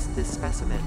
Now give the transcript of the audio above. harvest this specimen.